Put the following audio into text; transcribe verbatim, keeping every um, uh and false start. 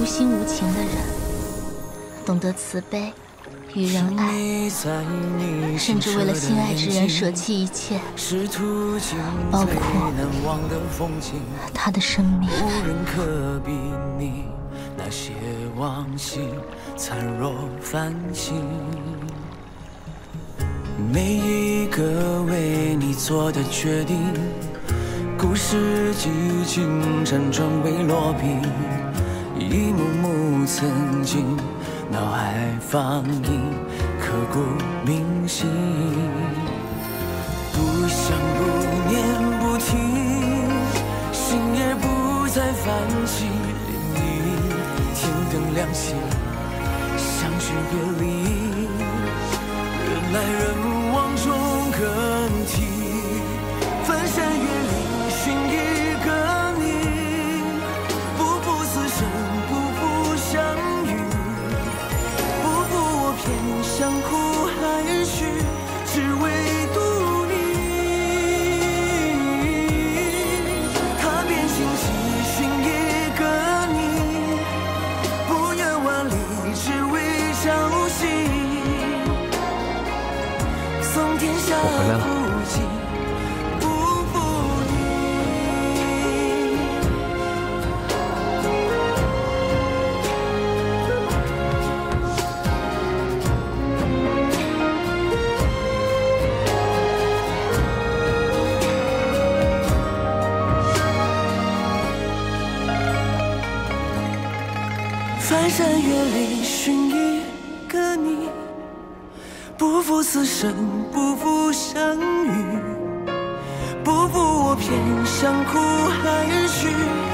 无心无情的人，懂得慈悲与仁爱，甚至为了心爱之人舍弃一切，包括他的生命。无人可比你，那些往昔灿若繁星。 每一个为你做的决定，故事几经辗转未落笔，一幕幕曾经脑海放映，刻骨铭心。不想不念不提，心也不再泛起涟漪。天灯亮起，相聚别离，人来人往。 更替，翻山越岭寻一个你，步步厮生，步步相遇，步步我偏向苦还虚，只为渡你。踏遍荆棘寻一个你，不远万里只为朝夕。 我回来了。翻山越岭寻一个你，不负此生，不负。 相遇，步步我偏向苦海去。